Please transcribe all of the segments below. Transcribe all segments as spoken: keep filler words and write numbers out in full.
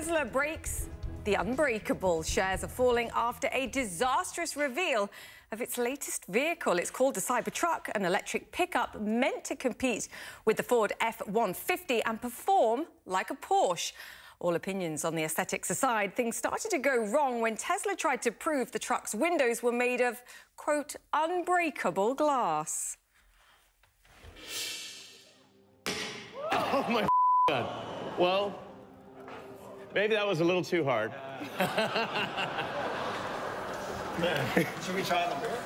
Tesla breaks the unbreakable. Shares are falling after a disastrous reveal of its latest vehicle. It's called the Cybertruck, an electric pickup meant to compete with the Ford F one fifty and perform like a Porsche. All opinions on the aesthetics aside, things started to go wrong when Tesla tried to prove the truck's windows were made of, quote, unbreakable glass. Oh, my God. Well, maybe that was a little too hard. Should we try the beer?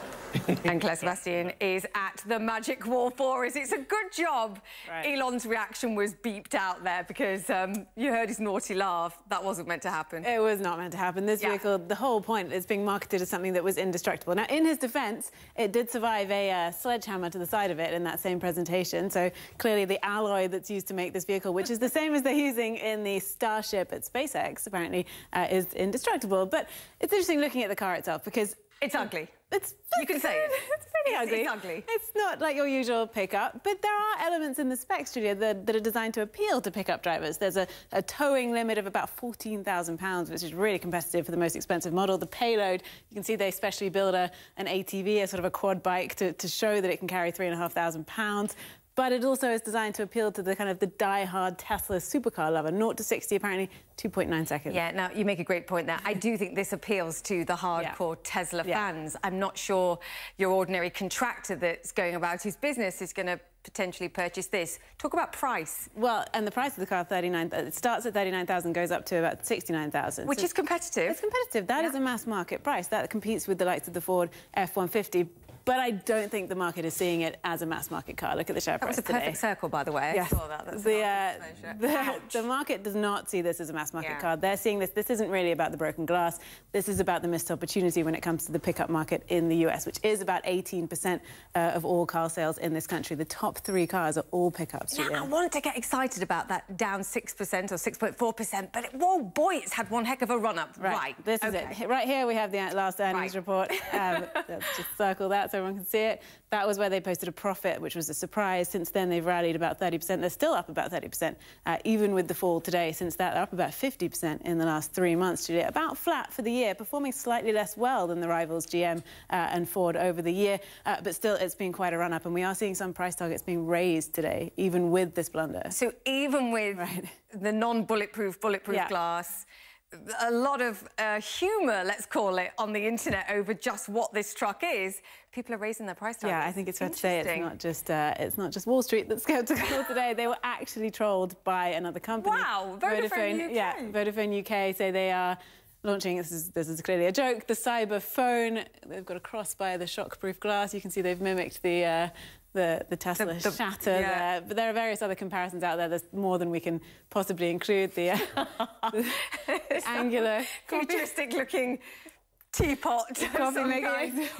And Claire Sebastian is at the Magic Wall for us. It's a good job right. Elon's reaction was beeped out there, because um, you heard his naughty laugh. That wasn't meant to happen. It was not meant to happen. This yeah. vehicle, the whole point, is being marketed as something that was indestructible. Now, in his defense, it did survive a uh, sledgehammer to the side of it in that same presentation. So clearly the alloy that's used to make this vehicle, which is the same as they're using in the Starship at SpaceX, apparently uh, is indestructible. But it's interesting looking at the car itself, because it's ugly. It's, you can say it. It's pretty ugly. It's ugly. It's not like your usual pickup, but there are elements in the spec studio that, that are designed to appeal to pickup drivers. There's a, a towing limit of about fourteen thousand pounds, which is really competitive for the most expensive model. The payload, you can see they specially build a, an A T V, a sort of a quad bike, to, to show that it can carry three and a half thousand pounds. But it also is designed to appeal to the kind of the die-hard Tesla supercar lover. zero to sixty, apparently, two point nine seconds. Yeah, now, you make a great point there. I do think this appeals to the hardcore yeah. Tesla yeah. fans. I'm not sure your ordinary contractor that's going about his business is going to potentially purchase this. Talk about price. Well, and the price of the car, thirty-nine. It starts at thirty-nine thousand, goes up to about sixty-nine thousand, which so is competitive. It's competitive. That yeah. is a mass market price. That competes with the likes of the Ford F one fifty. But I don't think the market is seeing it as a mass market car. Look at the share price today. That was a perfect circle, by the way. Yes. I saw that. That's the, uh, the, the market does not see this as a mass market yeah. car. They're seeing this. This isn't really about the broken glass. This is about the missed opportunity when it comes to the pickup market in the U S, which is about eighteen percent uh, of all car sales in this country. The top three cars are all pickups. Yeah, I wanted to get excited about that down six percent or six point four percent, but it, whoa, boy, it's had one heck of a run-up. Right. right. This okay. is it. Right here we have the last earnings right. report. Um, let's just circle that so everyone can see it. That was where they posted a profit, which was a surprise. Since then, they've rallied about thirty percent. They're still up about thirty percent, uh, even with the fall today. Since that, they're up about fifty percent in the last three months today. About flat for the year, performing slightly less well than the rivals G M uh, and Ford over the year. Uh, but still, it's been quite a run-up, and we are seeing some price targets being raised today, even with this blunder. So even with right. the non-bulletproof, bulletproof yeah. glass, a lot of uh, humour, let's call it, on the internet over just what this truck is. People are raising their price tags. Yeah, I think it's fair to say it's not just uh, it's not just Wall Street that's skeptical today. They were actually trolled by another company. Wow, Vodafone, Vodafone U K. Yeah, Vodafone U K say they are launching, this is, this is clearly a joke, the cyber phone. They've got a cross by the shockproof glass. You can see they've mimicked the uh, the, the Tesla the, the, shatter yeah. there. But there are various other comparisons out there. There's more than we can possibly include. The, uh, the angular, futuristic-looking teapot. Coffee maker.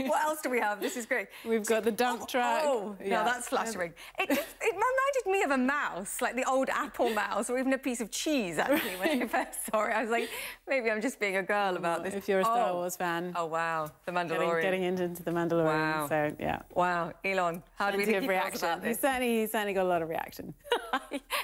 What else do we have? This is great. We've got the dump oh, truck. Oh, yeah. No, that's flattering. It, it, it reminded me of a mouse, like the old Apple mouse, or even a piece of cheese, actually, when I first saw it. I was like, maybe I'm just being a girl about oh, this. If you're a Star oh. Wars fan. Oh, wow. The Mandalorian. Getting, getting into the Mandalorian. Wow. So, yeah. Wow. Elon, how do we think about this? He certainly, he certainly got a lot of reaction.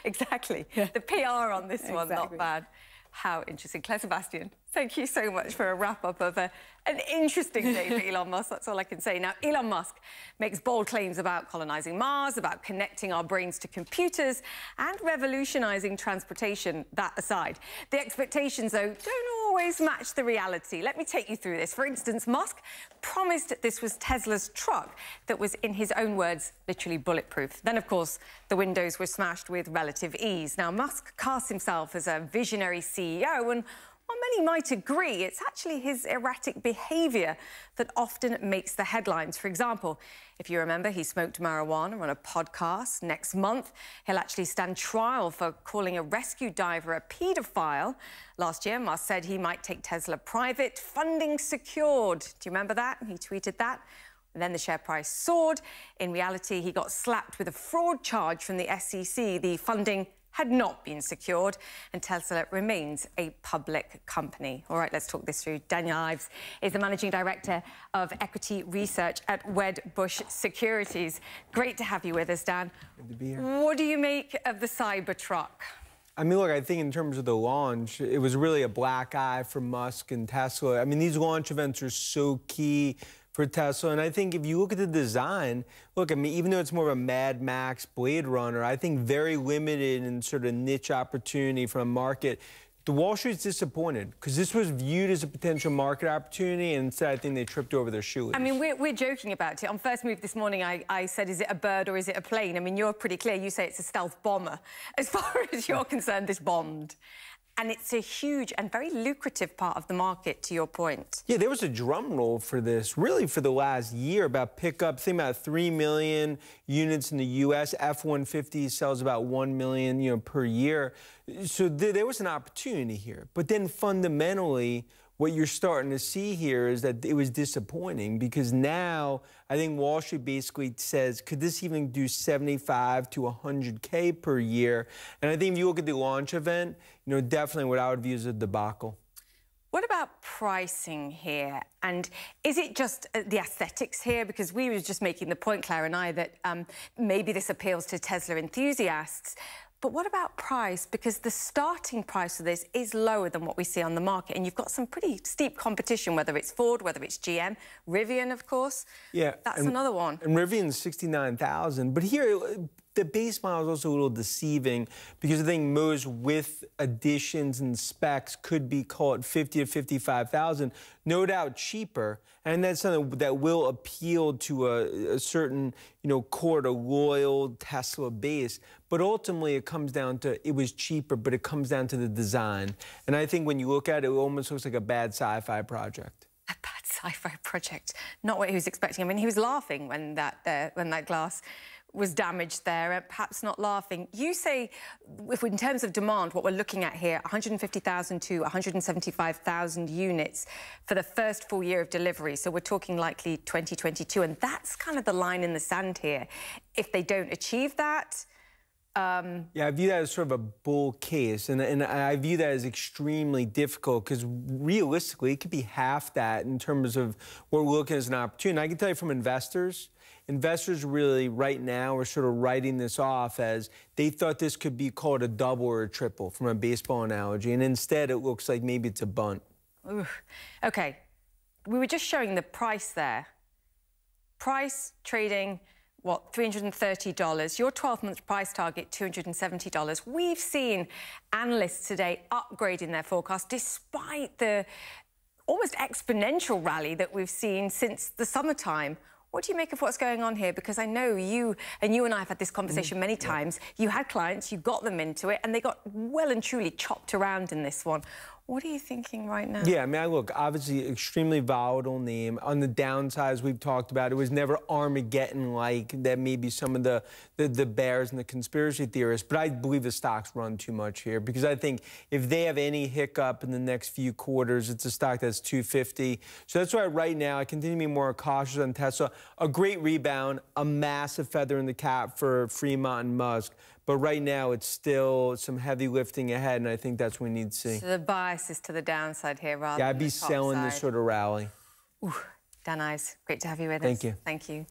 Exactly. Yeah. The P R on this exactly. one, not bad. How interesting. Claire Sebastian, thank you so much for a wrap-up of a, an interesting day for Elon Musk. That's all I can say. Now, Elon Musk makes bold claims about colonising Mars, about connecting our brains to computers and revolutionising transportation. That aside, the expectations, though, don't always match the reality. Let me take you through this. For instance, Musk promised that this was Tesla's truck that was, in his own words, literally bulletproof. Then, of course, the windows were smashed with relative ease. Now, Musk casts himself as a visionary C E O, and while many might agree, it's actually his erratic behaviour that often makes the headlines. For example, if you remember, he smoked marijuana on a podcast. Next month, he'll actually stand trial for calling a rescue diver a paedophile. Last year, Musk said he might take Tesla private, funding secured. Do you remember that? He tweeted that. And then the share price soared. In reality, he got slapped with a fraud charge from the S E C, the funding had not been secured, and Tesla remains a public company. All right, let's talk this through. Daniel Ives is the Managing Director of Equity Research at Wedbush Securities. Great to have you with us, Dan. Good to be here. What do you make of the Cybertruck? I mean, look, I think in terms of the launch, it was really a black eye for Musk and Tesla. I mean, these launch events are so key for Tesla. And I think if you look at the design, look, I mean, even though it's more of a Mad Max Blade Runner, I think very limited and sort of niche opportunity from a market. The Wall Street's disappointed because this was viewed as a potential market opportunity, and instead I think they tripped over their shoelace. I mean, we're, we're joking about it. On First Move this morning, I, I said, is it a bird or is it a plane? I mean, you're pretty clear. You say it's a stealth bomber. As far as you're concerned, this bombed. And it's a huge and very lucrative part of the market, to your point. Yeah, there was a drum roll for this, really, for the last year about pickup. Think about three million units in the U S F one fifty sells about one million, you know, per year. So th there was an opportunity here. But then fundamentally, what you're starting to see here is that it was disappointing because now I think Wall Street basically says, could this even do seventy-five to one hundred K per year? And I think if you look at the launch event, you know, definitely what I would view as a debacle. What about pricing here? And is it just the aesthetics here? Because we were just making the point, Claire and I, that um, maybe this appeals to Tesla enthusiasts. But what about price? Because the starting price of this is lower than what we see on the market. And you've got some pretty steep competition, whether it's Ford, whether it's G M, Rivian, of course. Yeah. That's and, another one. And Rivian's sixty-nine thousand dollars. But here, the base model is also a little deceiving because I think most with additions and specs could be called fifty to fifty-five thousand dollars, no doubt cheaper. And that's something that will appeal to a, a certain, you know, core to loyal Tesla base. But ultimately, it comes down to it was cheaper, but it comes down to the design. And I think when you look at it, it almost looks like a bad sci-fi project. A bad sci-fi project. Not what he was expecting. I mean, he was laughing when that uh, when that glass was damaged there, and perhaps not laughing. You say, if in terms of demand, what we're looking at here, one hundred fifty thousand to one hundred seventy-five thousand units for the first full year of delivery. So we're talking likely twenty twenty-two, and that's kind of the line in the sand here. If they don't achieve that... Um, yeah, I view that as sort of a bull case, and, and I view that as extremely difficult because realistically, it could be half that in terms of what we're looking at as an opportunity. I can tell you from investors, investors really right now are sort of writing this off as they thought this could be called a double or a triple from a baseball analogy, and instead it looks like maybe it's a bunt. Ooh. Okay, we were just showing the price there. Price trading... what, three hundred thirty dollars, your twelve-month price target, two hundred seventy dollars. We've seen analysts today upgrading their forecast despite the almost exponential rally that we've seen since the summertime. What do you make of what's going on here? Because I know you, and you and I have had this conversation many times, you had clients, you got them into it, and they got well and truly chopped around in this one. What are you thinking right now? Yeah, I mean, I look, obviously, extremely volatile name. On the downsides we've talked about, it was never Armageddon-like that maybe some of the, the, the bears and the conspiracy theorists, but I believe the stocks run too much here because I think if they have any hiccup in the next few quarters, it's a stock that's two fifty. So that's why right now I continue to be more cautious on Tesla. A great rebound, a massive feather in the cap for Fremont and Musk. But right now, it's still some heavy lifting ahead, and I think that's what we need to see. So the bias is to the downside here rather yeah, than the top side. Yeah, I'd be selling this sort of rally. Ooh, Dan Ives, great to have you with us. Thank you. Thank you.